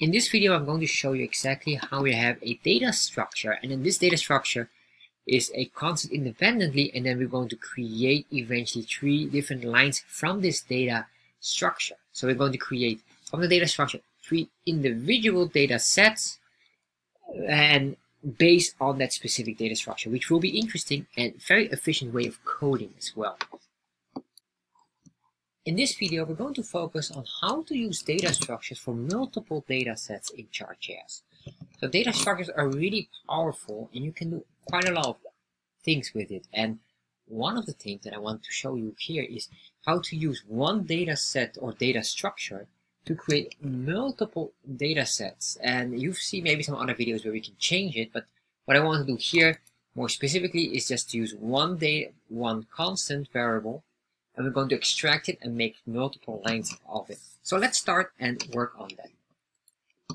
In this video, I'm going to show you exactly how we have a data structure, and then this data structure is a constant independently, and then we're going to create eventually three different lines from this data structure. So we're going to create from the data structure three individual data sets, and based on that specific data structure, which will be interesting and very efficient way of coding as well. In this video, we're going to focus on how to use data structures for multiple data sets in Chart.js. So data structures are really powerful and you can do quite a lot of things with it. And one of the things that I want to show you here is how to use one data set or data structure to create multiple data sets. And you've seen maybe some other videos where we can change it, but what I want to do here more specifically is just to use one constant variable, and we're going to extract it and make multiple lines of it. So let's start and work on that.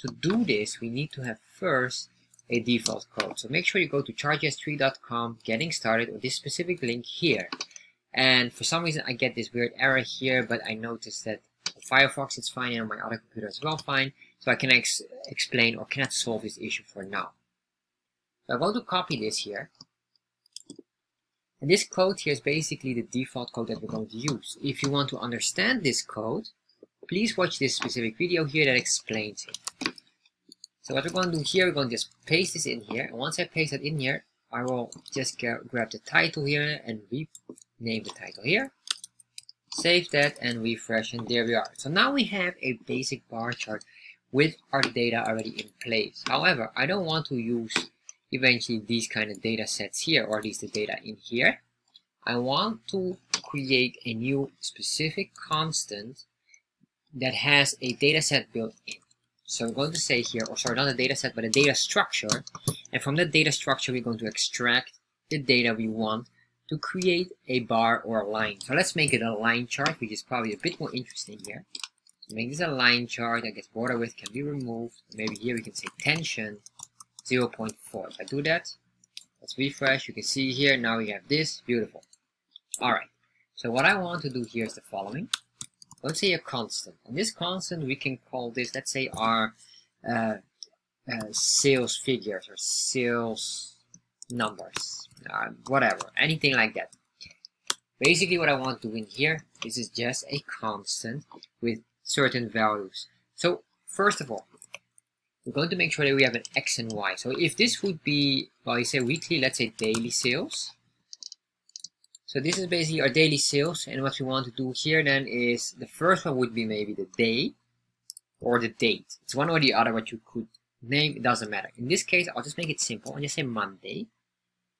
To do this, we need to have first a default code. So make sure you go to Chart.js3.com, getting started, or this specific link here. And for some reason I get this weird error here, but I noticed that on Firefox it's fine, and on my other computer as well fine. So I cannot explain or cannot solve this issue for now. So I'm going to copy this here. And this code here is basically the default code that we're going to use. If you want to understand this code, please watch this specific video here that explains it. So what we're going to do here, we're going to just paste this in here. And once I paste that in here, I will just grab the title here and rename the title here. Save that and refresh, and there we are. So now we have a basic bar chart with our data already in place. However, I don't want to use eventually these kind of data sets here, or at least the data in here. I want to create a new specific constant that has a data set built in. So I'm going to say here, or sorry, not a data set, but a data structure. And from that data structure, we're going to extract the data we want to create a bar or a line. So let's make it a line chart, which is probably a bit more interesting here. So make this a line chart. I guess border width can be removed. Maybe here we can say tension 0.4. If I do that, let's refresh, you can see here, now we have this, beautiful. Alright, so what I want to do here is the following. Let's say a constant, and this constant we can call this, let's say our sales figures or sales numbers, whatever, anything like that. Basically what I want to do in here, this is just a constant with certain values. So first of all, we're going to make sure that we have an X and Y. So if this would be, well, you say weekly, let's say daily sales. So this is basically our daily sales. And what we want to do here then is the first one would be maybe the day or the date. It's one or the other, what you could name. It doesn't matter. In this case, I'll just make it simple and just say Monday.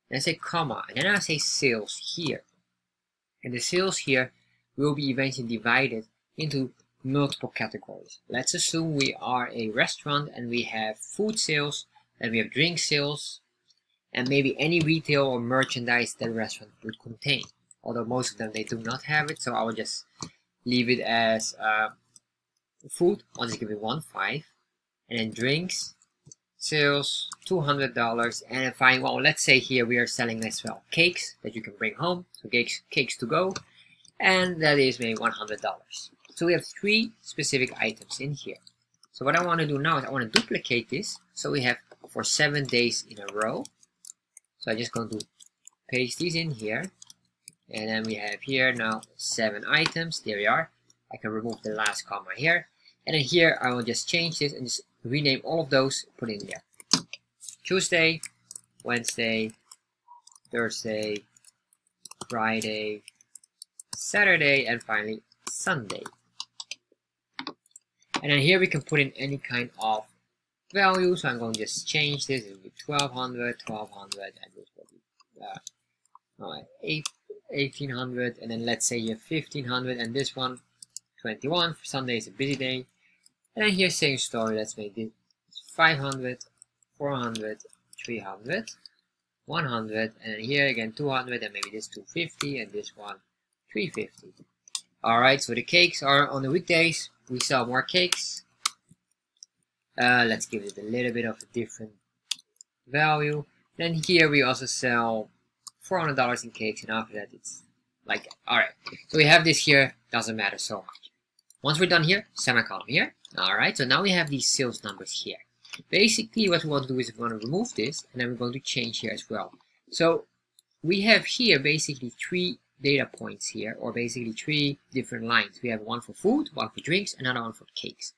And I say comma. And then I say sales here. And the sales here will be eventually divided into multiple categories. Let's assume we are a restaurant and we have food sales and we have drink sales and maybe any retail or merchandise that a restaurant would contain, although most of them they do not have it, so I will just leave it as food. I'll just give it 1.5, and then drinks sales $200, and then fine, well, let's say here we are selling as well cakes that you can bring home, so cakes to go, and that is maybe $100. So we have three specific items in here. So what I want to do now is I want to duplicate this. So we have for 7 days in a row. So I'm just going to paste these in here. And then we have here now 7 items. There we are. I can remove the last comma here. And then here I will just change this and just rename all of those, put in there. Tuesday, Wednesday, Thursday, Friday, Saturday, and finally Sunday. And then here we can put in any kind of value, so I'm going to just change this, it will be 1200, and this will be 1800, and then let's say you have 1500, and this one 21, for Sunday is a busy day. And then here, same story, let's make this 500, 400, 300, 100, and then here again 200, and maybe this 250, and this one 350. Alright, so the cakes are on the weekdays, we sell more cakes. Let's give it a little bit of a different value. Then here we also sell $400 in cakes, and after that it's like that. Alright, so we have this here, doesn't matter so much. Once we're done here, semicolon here. All right, so now we have these sales numbers here. Basically, what we want to do is we want to remove this, and then we're going to change here as well. So we have here basically three data points here, or basically three different lines. We have one for food, one for drinks, another one for cakes.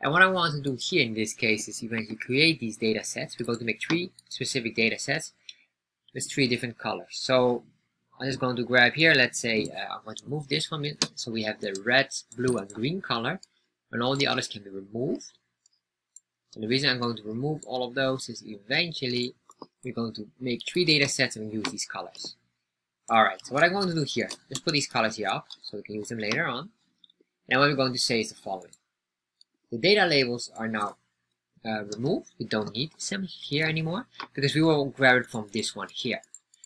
And what I want to do here in this case is eventually create these data sets. We're going to make three specific data sets with three different colors. So I'm just going to grab here, let's say I'm going to move this from it. So we have the red, blue, and green color, and all the others can be removed. And the reason I'm going to remove all of those is eventually we're going to make three data sets and use these colors. Alright, so what I'm going to do here, just put these colors here up so we can use them later on. And what we're going to say is the following. The data labels are now removed. We don't need them here anymore because we will grab it from this one here.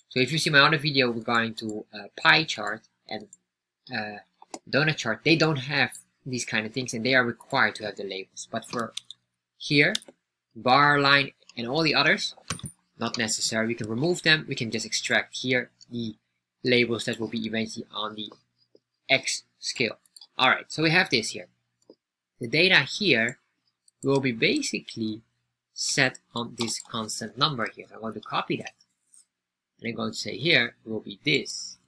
So if you see my other video regarding to pie chart and donut chart, they don't have these kind of things and they are required to have the labels. But for here, bar, line, and all the others, not necessary. We can remove them. We can just extract here the labels that will be eventually on the X scale. Alright, so we have this here. The data here will be basically set on this constant number here. So I'm going to copy that. And I'm going to say here will be this.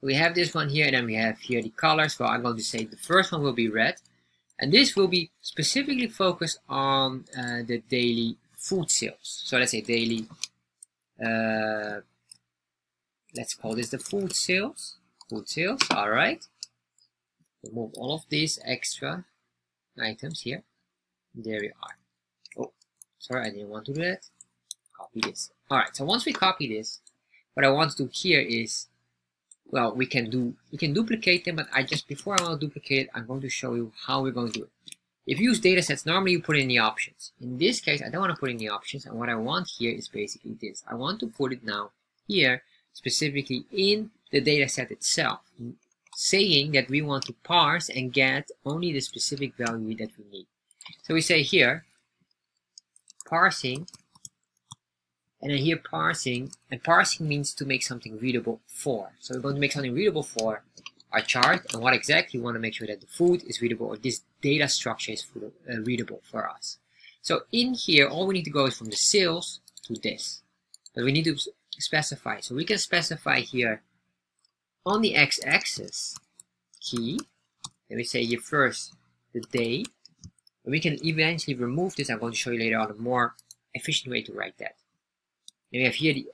We have this one here, and then we have here the colors. Well, I'm going to say the first one will be red. And this will be specifically focused on the daily food sales. So let's say daily, let's call this the food sales. Food sales, all right. Remove all of these extra items here. There we are. Oh, sorry, I didn't want to do that. Copy this. All right, so once we copy this, what I want to do here is, well, we can duplicate them, but I just, before I want to duplicate it, I'm going to show you how we're going to do it. If you use datasets, normally you put in the options. In this case, I don't want to put in the options, and what I want here is basically this. I want to put it now here, specifically in the dataset itself, saying that we want to parse and get only the specific value that we need. So we say here, parsing, and then here parsing, and parsing means to make something readable for. So we're going to make something readable for our chart, and what exactly we want to make sure that the food is readable, or this data structure is readable for us. So in here, all we need to go is from the sales to this, but we need to specify. So we can specify here on the x-axis key, and we say here first the day, and we can eventually remove this. I'm going to show you later on a more efficient way to write that. And we have here the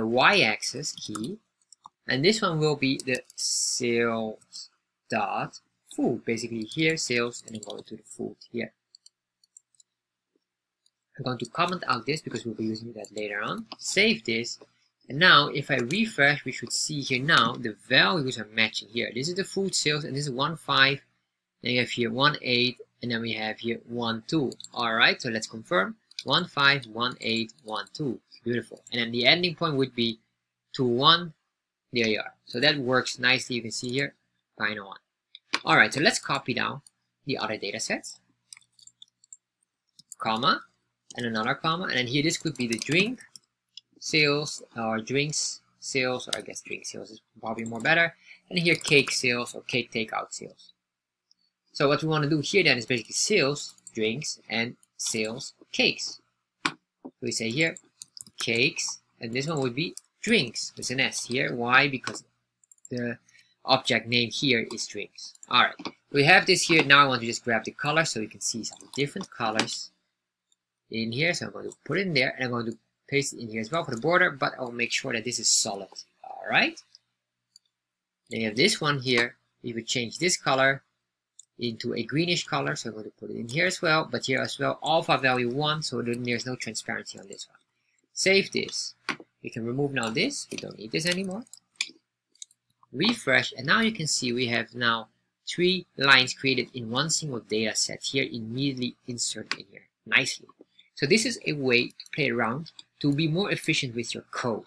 y-axis key, and this one will be the sales dot food. Basically here sales, and then going to the food here. I'm going to comment out this because we'll be using that later on. Save this, and now if I refresh, we should see here now the values are matching here. This is the food sales, and this is 1.5. Then we have here 1.8, and then we have here 1.2. All right, so let's confirm. 1.5, 1.8, 1.2. Beautiful. And then the ending point would be 2.1. There you are. So that works nicely. You can see here, final one. All right. So let's copy down the other data sets, comma, and another comma, and then here this could be the drink sales or drinks sales, or I guess drink sales is probably more better. And here cake sales or cake takeout sales. So what we want to do here then is basically sales, drinks, and sales cakes. We say here cakes, and this one would be drinks with an S here. Why? Because the object name here is drinks. All right, we have this here. Now I want to just grab the color so we can see some different colors in here. So I'm going to put it in there, and I'm going to paste it in here as well for the border, but I'll make sure that this is solid. All right, then you have this one here. We would change this color into a greenish color, so I'm going to put it in here as well, but here as well alpha value 1, so there's no transparency on this one. Save this. We can remove now this. We don't need this anymore. Refresh, and now you can see we have now three lines created in one single data set here, immediately inserted in here nicely. So this is a way to play around to be more efficient with your code.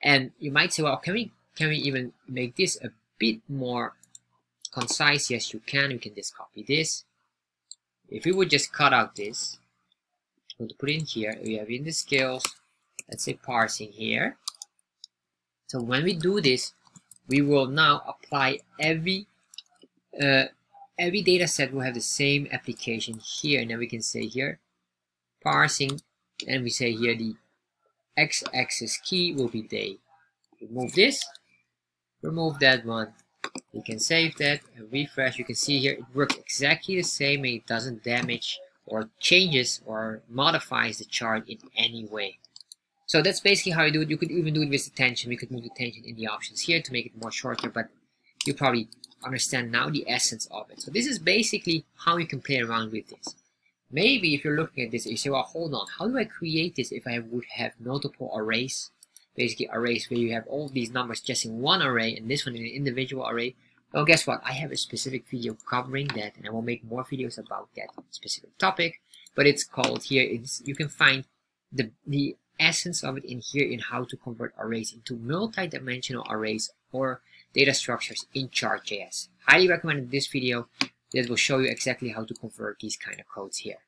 And you might say, well, can we even make this a bit more concise? Yes, you can. You can just copy this. If we would just cut out this, I'm going to put it in here. We have in the scales, let's say parsing here. So when we do this, we will now apply every every data set will have the same application here, and then we can say here parsing, and we say here the x-axis key will be day. Remove this, remove that one. You can save that and refresh. You can see here it works exactly the same, and it doesn't damage or changes or modifies the chart in any way. So that's basically how you do it. You could even do it with the tension. We could move the tension in the options here to make it more shorter, but you probably understand now the essence of it. So this is basically how you can play around with this. Maybe if you're looking at this, you say, well, hold on, how do I create this if I would have multiple arrays? Basically arrays where you have all these numbers just in one array and this one in an individual array. Well, guess what? I have a specific video covering that, and I will make more videos about that specific topic, but it's called here. You can find the essence of it in here, in how to convert arrays into multi-dimensional arrays or data structures in Chart.js. Highly recommended this video that will show you exactly how to convert these kind of codes here.